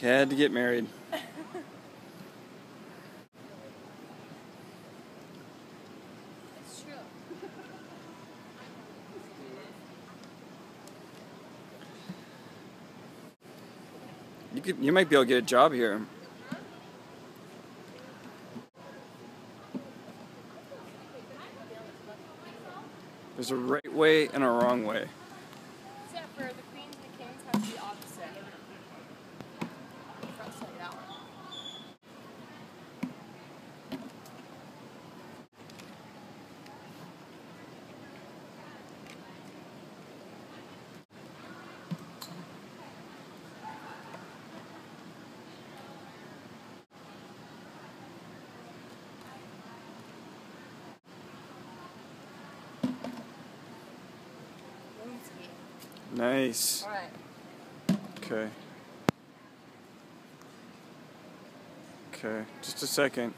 Had to get married. It's true. You might be able to get a job here. There's a right way and a wrong way. Except for the queens and the kings have the opposite. Nice. All right. Okay. Okay. Just a second.